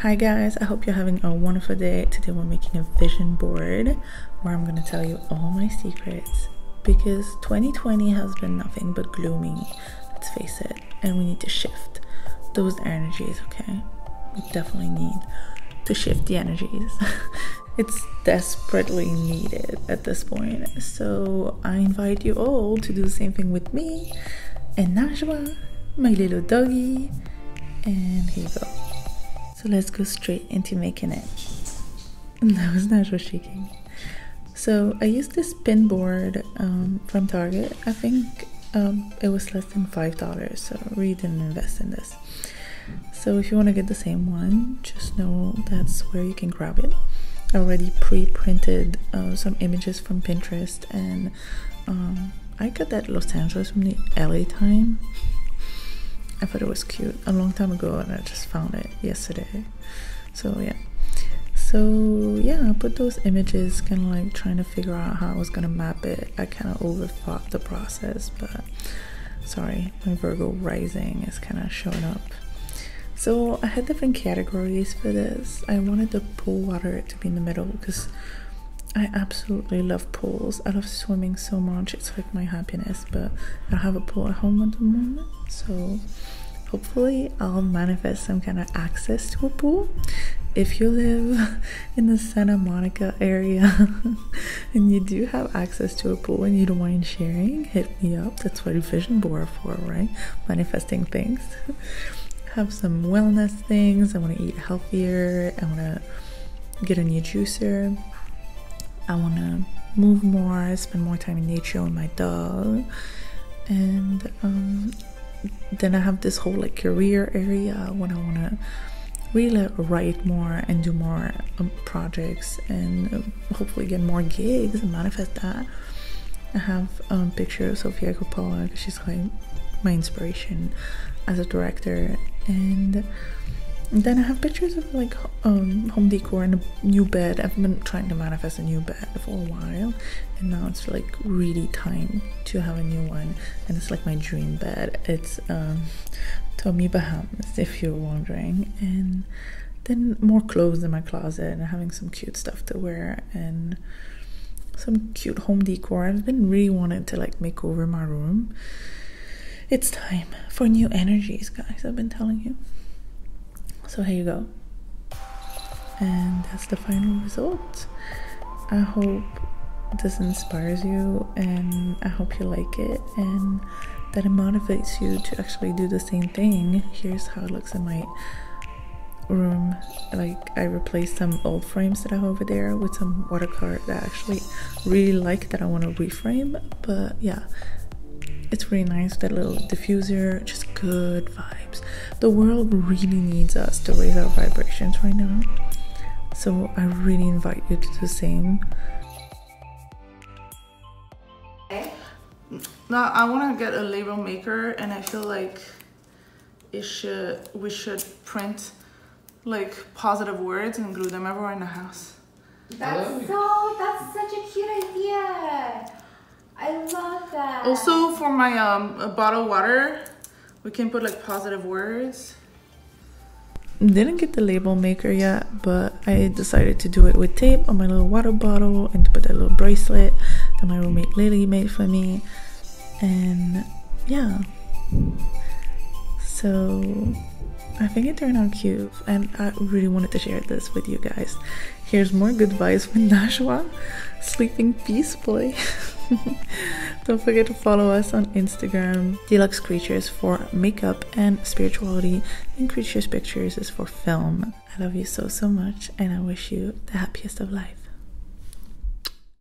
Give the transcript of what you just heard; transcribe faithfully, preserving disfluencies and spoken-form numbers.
Hi guys, I hope you're having a wonderful day. Today we're making a vision board where I'm gonna tell you all my secrets, because twenty twenty has been nothing but gloomy, let's face it, and we need to shift those energies. Okay, we definitely need to shift the energies. It's desperately needed at this point, so I invite you all to do the same thing with me and Najwa, my little doggy. And here you go. So let's go straight into making it. That was Najwa shaking. So I used this pin board um, from Target. I think um, it was less than five dollars, so I really didn't invest in this. So if you want to get the same one, just know that's where you can grab it. I already pre-printed uh, some images from Pinterest, and um, I got that Los Angeles from the L A Times. I thought it was cute a long time ago and I just found it yesterday. So yeah. So yeah, I put those images, kind of like trying to figure out how I was going to map it. I kind of overthought the process, but sorry, my Virgo rising is kind of showing up. So I had different categories for this. I wanted the pool water to be in the middle because I absolutely love pools. I love swimming so much. It's like my happiness, but I don't have a pool at home at the moment. So hopefully I'll manifest some kind of access to a pool. If you live in the Santa Monica area and you do have access to a pool and you don't mind sharing, hit me up. That's what a vision board is for, right? Manifesting things. Have some wellness things. I want to eat healthier. I want to get a new juicer. I want to move more, spend more time in nature with my dog. And um, then I have this whole like career area when I want to really write more and do more um, projects and hopefully get more gigs and manifest that. I have um, a picture of Sofia Coppola because she's like my inspiration as a director. And then I have pictures of like um, home decor and a new bed. I've been trying to manifest a new bed for a while, and now it's like really time to have a new one. And it's like my dream bed. It's um, Tommy Bahama's, if you're wondering. And then more clothes in my closet, and having some cute stuff to wear and some cute home decor. I've been really wanting to like make over my room. It's time for new energies, guys. I've been telling you. So here you go, and that's the final result. I hope this inspires you, and I hope you like it, and that it motivates you to actually do the same thing. Here's how it looks in my room. Like, I replaced some old frames that I have over there with some watercolor that I actually really like, that I want to reframe. But yeah, it's really nice, that little diffuser, just good vibes. The world really needs us to raise our vibrations right now. So I really invite you to do the same. Now I want to get a label maker, and I feel like it should, we should print like positive words and glue them everywhere in the house. That's so, that's such a cute idea. I love that. Also, for my um, bottle water, we can put like positive words. Didn't get the label maker yet, but I decided to do it with tape on my little water bottle and to put that little bracelet that my roommate Lily made for me. And yeah, so I think it turned out cute, and I really wanted to share this with you guys. Here's more good vibes from Nashua. Sleeping peacefully. Don't forget to follow us on Instagram. Deluxe Creatures for makeup and spirituality, and Creatures Pictures is for film. I love you so so much, and I wish you the happiest of life.